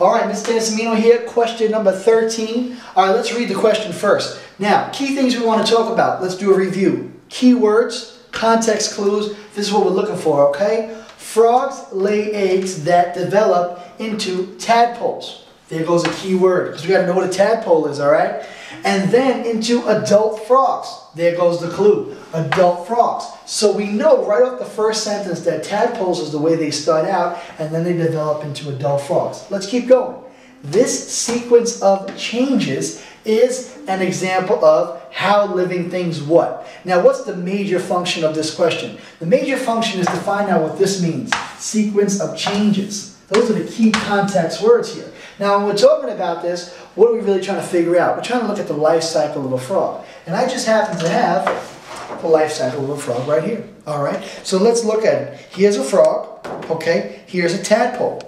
All right, Ms. Dansimino here, question number 13. All right, let's read the question first. Now, key things we want to talk about. Let's do a review. Keywords, context clues. This is what we're looking for, okay? Frogs lay eggs that develop into tadpoles. There goes a key word, because we got to know what a tadpole is, all right? And then into adult frogs. There goes the clue, adult frogs. So we know right off the first sentence that tadpoles is the way they start out, and then they develop into adult frogs. Let's keep going. This sequence of changes is an example of how living things what? Now, what's the major function of this question? The major function is to find out what this means, sequence of changes. Those are the key context words here. Now, when we're talking about this, what are we really trying to figure out? We're trying to look at the life cycle of a frog. And I just happen to have the life cycle of a frog right here. All right? So let's look at it. Here's a frog, okay? Here's a tadpole,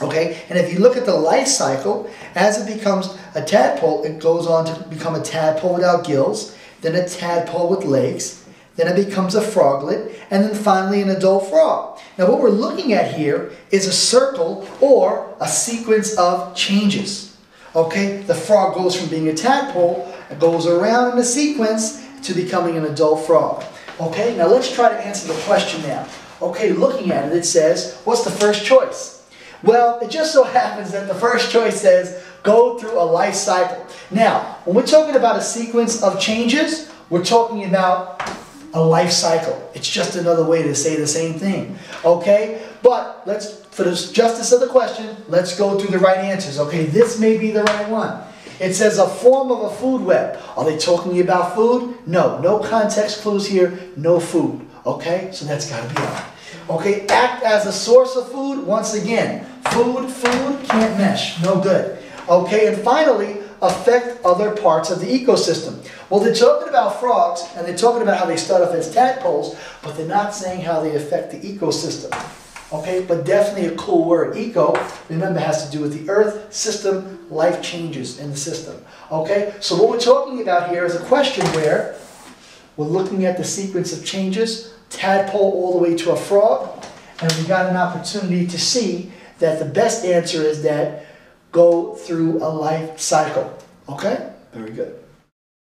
okay? And if you look at the life cycle, as it becomes a tadpole, it goes on to become a tadpole without gills, then a tadpole with legs, then it becomes a froglet, and then finally an adult frog. Now what we're looking at here is a circle or a sequence of changes. Okay, the frog goes from being a tadpole, it goes around in a sequence to becoming an adult frog. Okay, now let's try to answer the question now. Okay, looking at it, it says, what's the first choice? Well, it just so happens that the first choice says, go through a life cycle. Now, when we're talking about a sequence of changes, we're talking about a life cycle. It's just another way to say the same thing, okay? But let's, for the justice of the question, let's go through the right answers, okay? This may be the right one. It says a form of a food web. Are they talking about food? No, no context clues here, no food, okay? So that's gotta be all right. Okay, act as a source of food, once again. Food, can't mesh, no good. Okay, and finally, affect other parts of the ecosystem. Well, they're talking about frogs, and they're talking about how they start off as tadpoles, but they're not saying how they affect the ecosystem. Okay, but definitely a cool word. Eco, remember, has to do with the earth, system, life changes in the system. Okay, so what we're talking about here is a question where we're looking at the sequence of changes, tadpole all the way to a frog, and we got an opportunity to see that the best answer is that go through a life cycle. Okay? Very good.